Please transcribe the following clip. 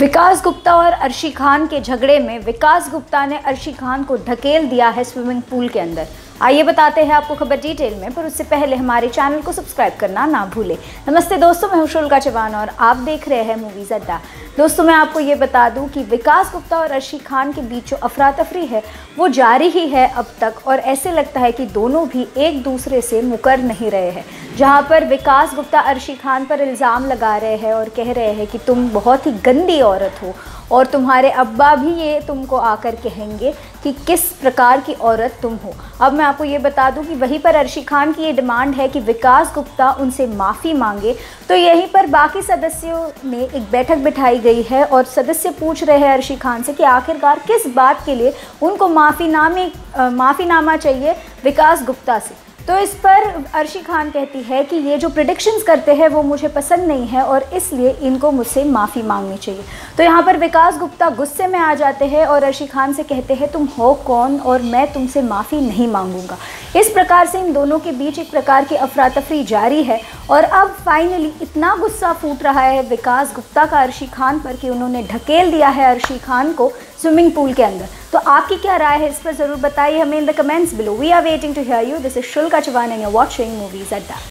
विकास गुप्ता और अर्शी खान के झगड़े में विकास गुप्ता ने अर्शी खान को धकेल दिया है स्विमिंग पूल के अंदर। आइए बताते हैं आपको खबर डिटेल में, पर उससे पहले हमारे चैनल को सब्सक्राइब करना ना भूलें। नमस्ते दोस्तों, मैं हूं शुल्का चौहान और आप देख रहे हैं मूवीज अड्डा। दोस्तों, मैं आपको ये बता दूं कि विकास गुप्ता और अर्शी खान के बीच जो अफरा तफरी है वो जारी ही है अब तक, और ऐसे लगता है कि दोनों भी एक दूसरे से मुकर नहीं रहे हैं। जहाँ पर विकास गुप्ता अर्शी खान पर इल्ज़ाम लगा रहे हैं और कह रहे हैं कि तुम बहुत ही गंदी औरत हो और तुम्हारे अब्बा भी ये तुमको आकर कहेंगे कि किस प्रकार की औरत तुम हो। अब मैं आपको ये बता दूं कि वहीं पर अर्शी खान की ये डिमांड है कि विकास गुप्ता उनसे माफ़ी मांगे। तो यहीं पर बाकी सदस्यों ने एक बैठक बिठाई गई है और सदस्य पूछ रहे हैं अर्शी खान से कि आखिरकार किस बात के लिए उनको माफ़ीनामा चाहिए विकास गुप्ता से। तो इस पर अर्शी खान कहती है कि ये जो प्रेडिक्शंस करते हैं वो मुझे पसंद नहीं है और इसलिए इनको मुझसे माफ़ी मांगनी चाहिए। तो यहाँ पर विकास गुप्ता गुस्से में आ जाते हैं और अर्शी खान से कहते हैं तुम हो कौन और मैं तुमसे माफ़ी नहीं मांगूंगा। इस प्रकार से इन दोनों के बीच एक प्रकार की अफरा तफरी जारी है और अब फाइनली इतना गुस्सा फूट रहा है विकास गुप्ता का अर्शी खान पर कि उन्होंने ढकेल दिया है अर्शी खान को स्विमिंग पूल के अंदर। तो आपकी क्या राय है इस पर ज़रूर बताइए हमें in the comments below. We are waiting to hear you. This is Shulka Chauhan and you are watching movies अड्डा।